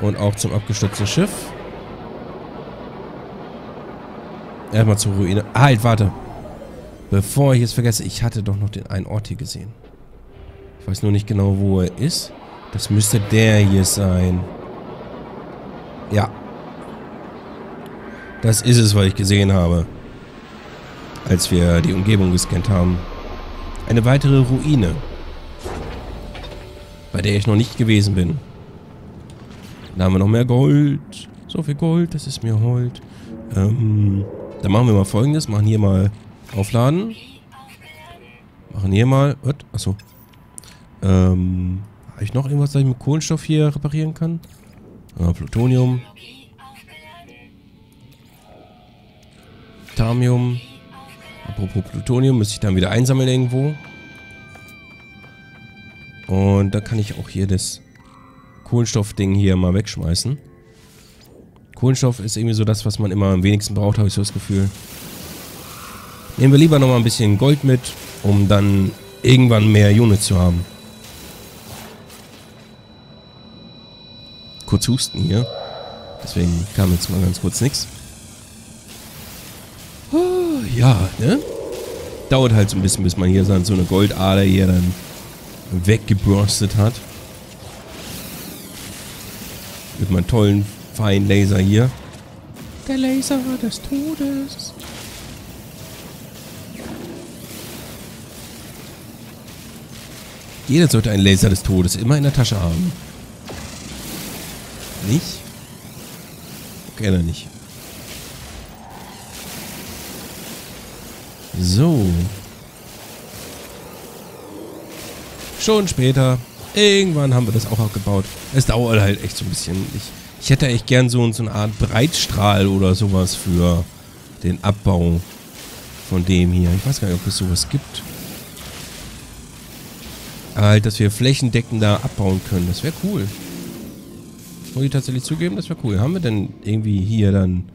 Und auch zum abgestürzten Schiff. Erstmal zur Ruine. Halt, warte. Bevor ich es vergesse, ich hatte doch noch den einen Ort hier gesehen. Ich weiß nur nicht genau, wo er ist. Das müsste der hier sein. Ja. Das ist es, was ich gesehen habe. Als wir die Umgebung gescannt haben. Eine weitere Ruine. Bei der ich noch nicht gewesen bin. Da haben wir noch mehr Gold. So viel Gold, das ist mir hold. Dann machen wir mal Folgendes. Machen hier mal aufladen. Machen hier mal... Was? Achso. Habe ich noch irgendwas, das ich mit Kohlenstoff hier reparieren kann? Plutonium. Tamium. Apropos Plutonium, müsste ich dann wieder einsammeln irgendwo. Und da kann ich auch hier das Kohlenstoffding hier mal wegschmeißen. Kohlenstoff ist irgendwie so das, was man immer am wenigsten braucht, habe ich so das Gefühl. Nehmen wir lieber nochmal ein bisschen Gold mit, um dann irgendwann mehr Units zu haben. Kurz husten hier. Deswegen kam jetzt mal ganz kurz nichts. Ja, ne? Dauert halt so ein bisschen, bis man hier so eine Goldader hier dann weggebürstet hat. Mit meinem tollen, feinen Laser hier. Der Laser des Todes. Jeder sollte einen Laser des Todes immer in der Tasche haben. Nicht? Okay, dann nicht. So. Schon später. Irgendwann haben wir das auch abgebaut. Es dauert halt echt so ein bisschen. Ich hätte echt gern so eine Art Breitstrahl oder sowas für den Abbau von dem hier. Ich weiß gar nicht, ob es sowas gibt. Aber halt, dass wir flächendeckender abbauen können. Das wäre cool. Muss ich tatsächlich zugeben, das wäre cool. Haben wir denn irgendwie hier dann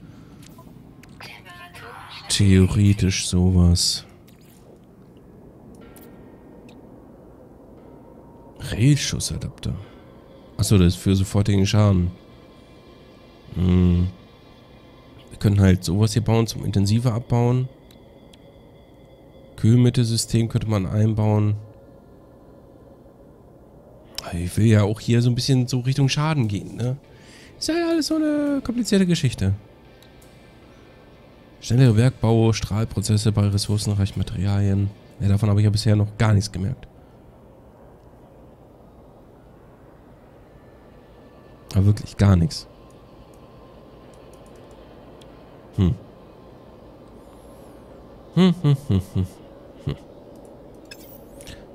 theoretisch sowas? Railschussadapter. Achso, das ist für sofortigen Schaden. Wir können halt sowas hier bauen zum intensiver abbauen. Kühlmittelsystem könnte man einbauen. Ich will ja auch hier so ein bisschen so Richtung Schaden gehen, ne? Ist ja alles so eine komplizierte Geschichte. Schnellere Werkbau, Strahlprozesse bei ressourcenreichen Materialien. Ja, davon habe ich ja bisher noch gar nichts gemerkt. Aber wirklich gar nichts.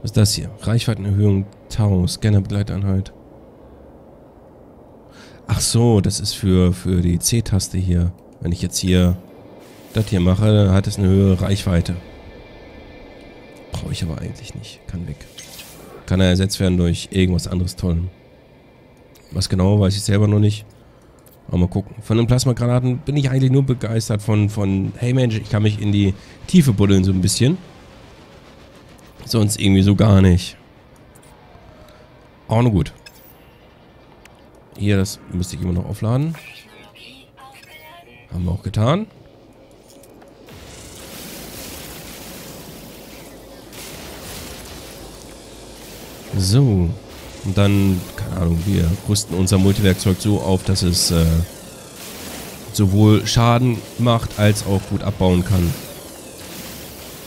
Was ist das hier? Reichweitenerhöhung Tau, Scannerbegleiteinheit. Ach so, das ist für die C-Taste hier. Wenn ich jetzt hier das hier mache, dann hat es eine höhere Reichweite. Brauche ich aber eigentlich nicht. Kann weg. Kann er ersetzt werden durch irgendwas anderes Tolles. Was genau, weiß ich selber noch nicht. Aber mal gucken. Von den Plasmagranaten bin ich eigentlich nur begeistert von hey Mensch, ich kann mich in die Tiefe buddeln so ein bisschen. Sonst irgendwie so gar nicht. Auch nur gut. Hier, das müsste ich immer noch aufladen. Haben wir auch getan. So. Und dann, keine Ahnung, wir rüsten unser Multiwerkzeug so auf, dass es sowohl Schaden macht, als auch gut abbauen kann.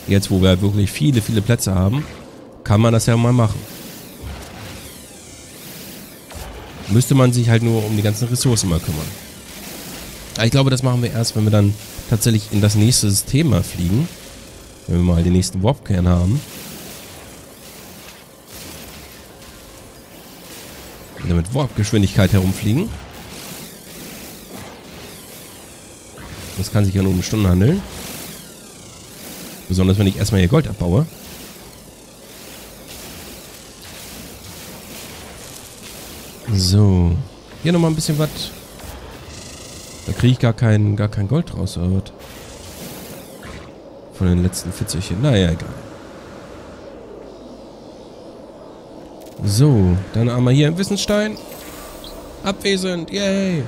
Jetzt, wo wir halt wirklich viele, viele Plätze haben, kann man das ja mal machen. Müsste man sich halt nur um die ganzen Ressourcen mal kümmern. Aber ich glaube, das machen wir erst, wenn wir dann tatsächlich in das nächste System mal fliegen. Wenn wir mal den nächsten Warpkern haben. Wieder mit Warp-Geschwindigkeit herumfliegen. Das kann sich ja nur um Stunden handeln. Besonders wenn ich erstmal hier Gold abbaue. So. Hier nochmal ein bisschen was. Da kriege ich gar kein Gold raus, oder was? Von den letzten 40chen. Naja, egal. So, dann einmal hier im Wissensstein. Abwesend. Yay.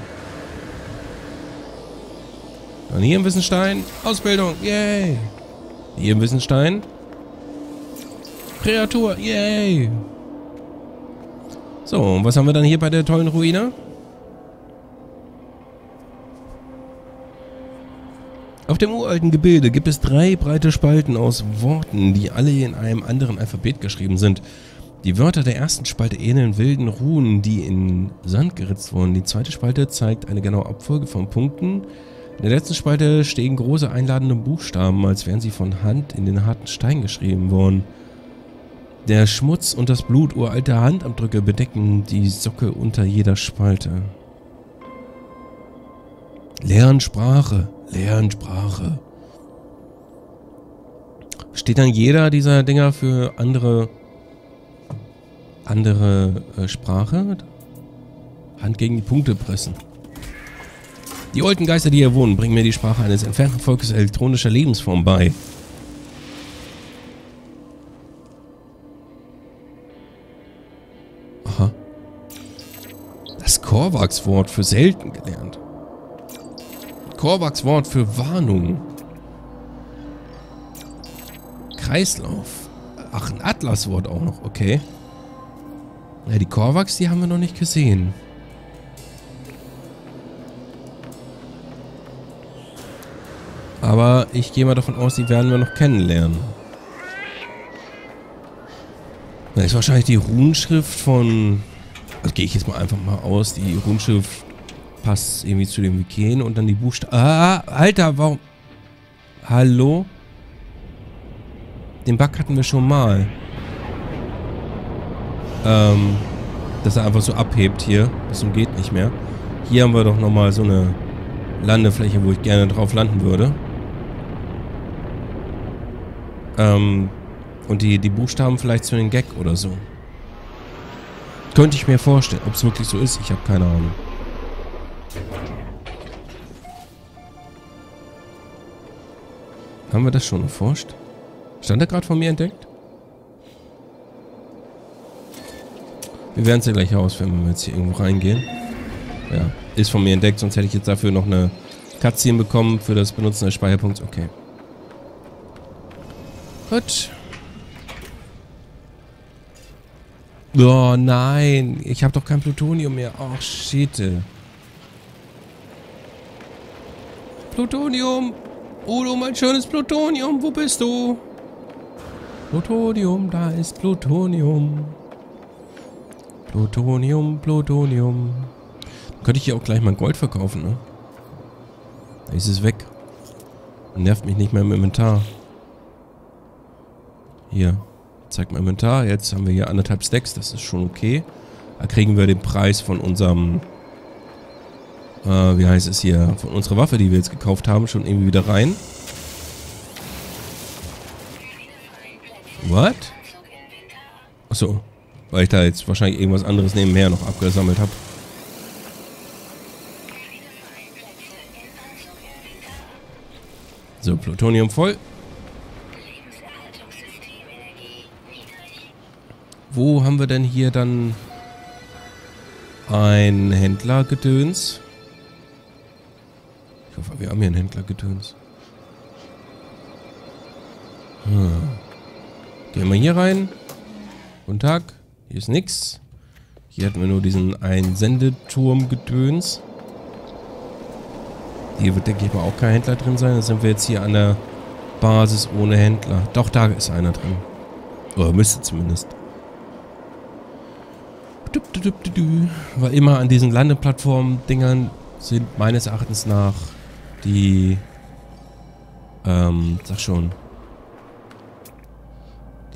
Und hier im Wissenstein. Ausbildung. Yay. Hier im Wissenstein. Kreatur. Yay. So, und was haben wir dann hier bei der tollen Ruine? Auf dem uralten Gebilde gibt es 3 breite Spalten aus Worten, die alle in einem anderen Alphabet geschrieben sind. Die Wörter der ersten Spalte ähneln wilden Runen, die in Sand geritzt wurden. Die zweite Spalte zeigt eine genaue Abfolge von Punkten. In der letzten Spalte stehen große einladende Buchstaben, als wären sie von Hand in den harten Stein geschrieben worden. Der Schmutz und das Blut uralter Handabdrücke bedecken die Sockel unter jeder Spalte. Lernsprache. Lernsprache. Steht dann jeder dieser Dinger für andere Sprache? Hand gegen die Punkte pressen. Die alten Geister, die hier wohnen, bringen mir die Sprache eines entfernten Volkes elektronischer Lebensform bei. Aha. Das Korvax-Wort für selten gelernt. Korvax Wort für Warnung. Kreislauf. Ach, ein Atlas-Wort auch noch, okay. Ja, die Korvax, die haben wir noch nicht gesehen. Aber ich gehe mal davon aus, die werden wir noch kennenlernen. Das ist wahrscheinlich die Runenschrift von... Also gehe ich jetzt mal einfach mal aus, die Runenschrift... Passt irgendwie zu den Wiken und dann die Buchstaben. Ah, Alter, warum? Hallo? Den Bug hatten wir schon mal. Dass er einfach so abhebt hier. Das umgeht nicht mehr. Hier haben wir doch nochmal so eine Landefläche, wo ich gerne drauf landen würde. Und die Buchstaben vielleicht zu den Gag oder so. Könnte ich mir vorstellen. Ob es wirklich so ist, ich habe keine Ahnung. Haben wir das schon erforscht? Stand er gerade von mir entdeckt? Wir werden es ja gleich herausfinden, wenn wir jetzt hier irgendwo reingehen. Ja, ist von mir entdeckt, sonst hätte ich jetzt dafür noch eine Cutscene bekommen für das Benutzen des Speicherpunkts. Okay. Gut. Oh nein, ich habe doch kein Plutonium mehr. Oh shit. Plutonium! Udo, mein schönes Plutonium, wo bist du? Plutonium, da ist Plutonium. Plutonium, Plutonium. Dann könnte ich hier auch gleich mal Gold verkaufen, ne? Da ist es weg. Nervt mich nicht mehr im Inventar. Hier, zeig mal Inventar. Jetzt haben wir hier 1,5 Stacks, das ist schon okay. Da kriegen wir den Preis von unserem... wie heißt es hier, von unserer Waffe, die wir jetzt gekauft haben, schon irgendwie wieder rein. What? Achso, weil ich da jetzt wahrscheinlich irgendwas anderes nebenher noch abgesammelt habe. So, Plutonium voll. Wo haben wir denn hier dann ein Händlergedöns? Ich hoffe, wir haben hier einen Händlergedöns. Hm. Gehen wir hier rein. Guten Tag. Hier ist nix. Hier hatten wir nur diesen Einsendeturm-Gedöns. Hier wird, denke ich mal, auch kein Händler drin sein. Dann sind wir jetzt hier an der Basis ohne Händler. Doch, da ist einer drin. Oder müsste zumindest. Weil immer an diesen Landeplattform-Dingern sind meines Erachtens nach die, sag schon,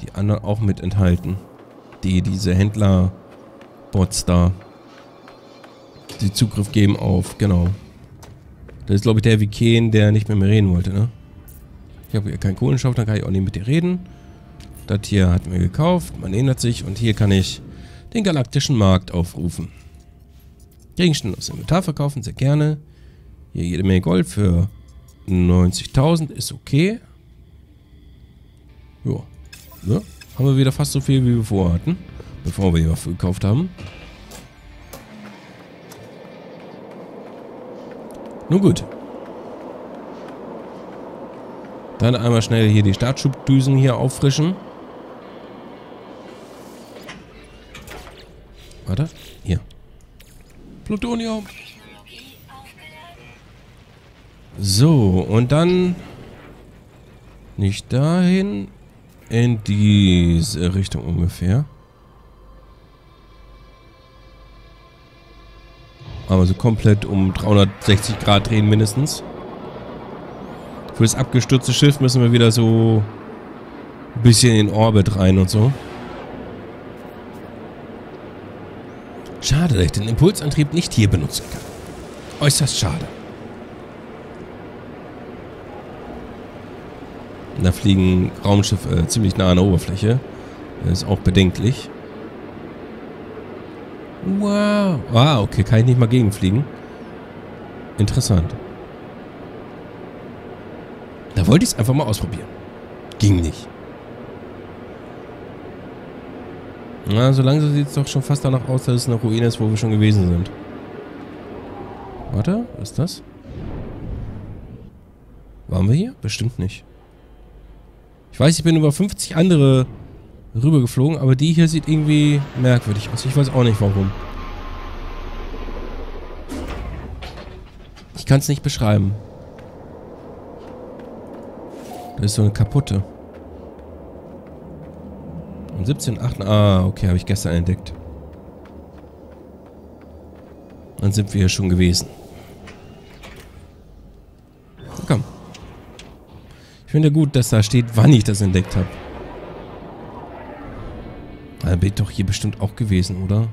die anderen auch mit enthalten. Diese Händler-Bots da, die Zugriff geben auf, genau. Das ist, glaube ich, der Wiken, der nicht mit mir reden wollte, ne? Ich habe hier keinen Kohlenstoff, dann kann ich auch nicht mit dir reden. Das hier hatten wir gekauft, man erinnert sich, und hier kann ich den galaktischen Markt aufrufen. Gegenstände aus Inventar verkaufen, sehr gerne. Hier jede Menge Gold für 90.000 ist okay. Jo. Ja, haben wir wieder fast so viel, wie wir vorhatten, bevor wir die Waffe gekauft haben. Nun gut. Dann einmal schnell hier die Startschubdüsen hier auffrischen. Warte, hier. Plutonium. So, und dann nicht dahin, in diese Richtung ungefähr. Aber so komplett um 360 Grad drehen mindestens. Für das abgestürzte Schiff müssen wir wieder so ein bisschen in Orbit rein und so. Schade, dass ich den Impulsantrieb nicht hier benutzen kann. Äußerst schade. Da fliegen Raumschiffe ziemlich nah an der Oberfläche. Das ist auch bedenklich. Wow. Ah, okay, kann ich nicht mal gegenfliegen. Interessant. Da wollte ich es einfach mal ausprobieren. Ging nicht. Na, so langsam sieht es doch schon fast danach aus, dass es eine Ruine ist, wo wir schon gewesen sind. Warte, was ist das? Waren wir hier? Bestimmt nicht. Ich weiß, ich bin über 50 andere rübergeflogen, aber die hier sieht irgendwie merkwürdig aus. Ich weiß auch nicht, warum. Ich kann es nicht beschreiben. Das ist so eine kaputte. Und 17,8. Ah, okay, habe ich gestern entdeckt. Dann sind wir hier schon gewesen. Na komm. Ich finde gut, dass da steht, wann ich das entdeckt habe. Da bin ich doch hier bestimmt auch gewesen, oder?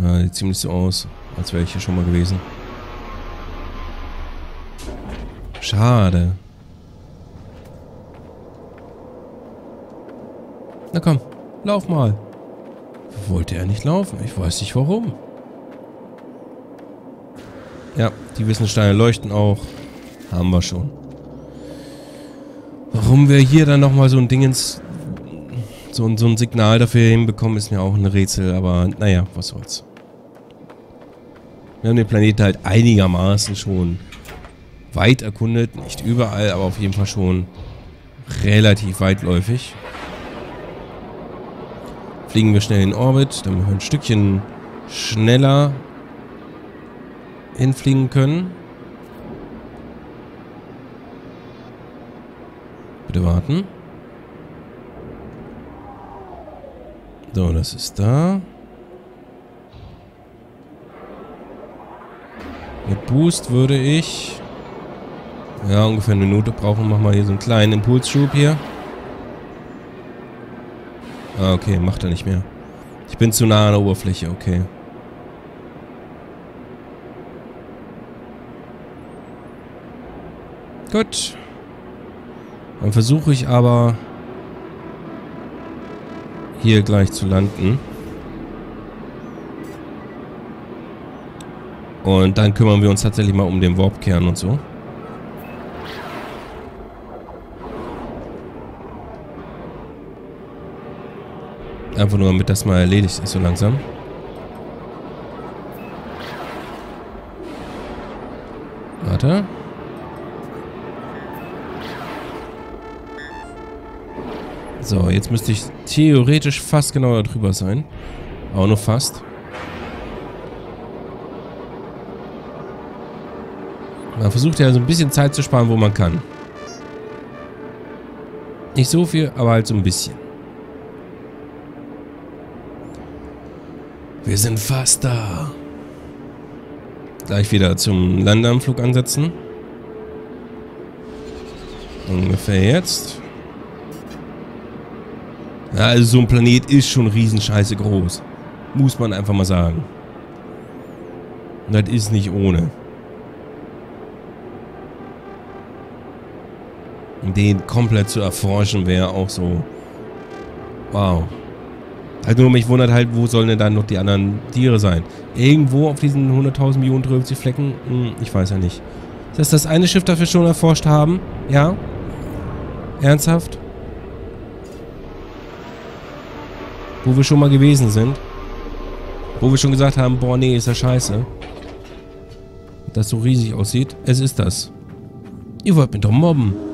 Ah, sieht ziemlich so aus, als wäre ich hier schon mal gewesen. Schade. Na komm, lauf mal. Wollte er nicht laufen? Ich weiß nicht warum. Ja, die Wissenssteine leuchten auch. Haben wir schon. Warum wir hier dann nochmal so ein Dingens, so ein Signal dafür hinbekommen, ist mir auch ein Rätsel. Aber naja, was soll's. Wir haben den Planeten halt einigermaßen schon weit erkundet. Nicht überall, aber auf jeden Fall schon relativ weitläufig. Fliegen wir schnell in Orbit, damit wir ein Stückchen schneller hinfliegen können. Bitte warten. So, das ist da. Mit Boost würde ich ja ungefähr eine Minute brauchen. Machen wir hier so einen kleinen Impulsschub hier. Ah, okay, macht er nicht mehr. Ich bin zu nah an der Oberfläche, okay. Gut. Dann versuche ich aber hier gleich zu landen. Und dann kümmern wir uns tatsächlich mal um den Warpkern und so. Einfach nur, damit das mal erledigt ist, so langsam. Warte. So, jetzt müsste ich theoretisch fast genau darüber sein. Auch nur fast. Man versucht ja so ein bisschen Zeit zu sparen, wo man kann. Nicht so viel, aber halt so ein bisschen. Wir sind fast da. Gleich wieder zum Landeanflug ansetzen. Ungefähr jetzt. Ja, also so ein Planet ist schon riesenscheiße groß. Muss man einfach mal sagen. Und das ist nicht ohne. Und den komplett zu erforschen wäre auch so... Wow. Halt nur, mich wundert halt, wo sollen denn dann noch die anderen Tiere sein? Irgendwo auf diesen 100.000 Millionen Dröbzi-Flecken? Hm, ich weiß ja nicht. Dass das eine Schiff dafür schon erforscht haben? Ja? Ernsthaft? Wo wir schon mal gewesen sind? Wo wir schon gesagt haben, boah, nee, ist ja scheiße. das so riesig aussieht. Es ist das. Ihr wollt mich doch mobben.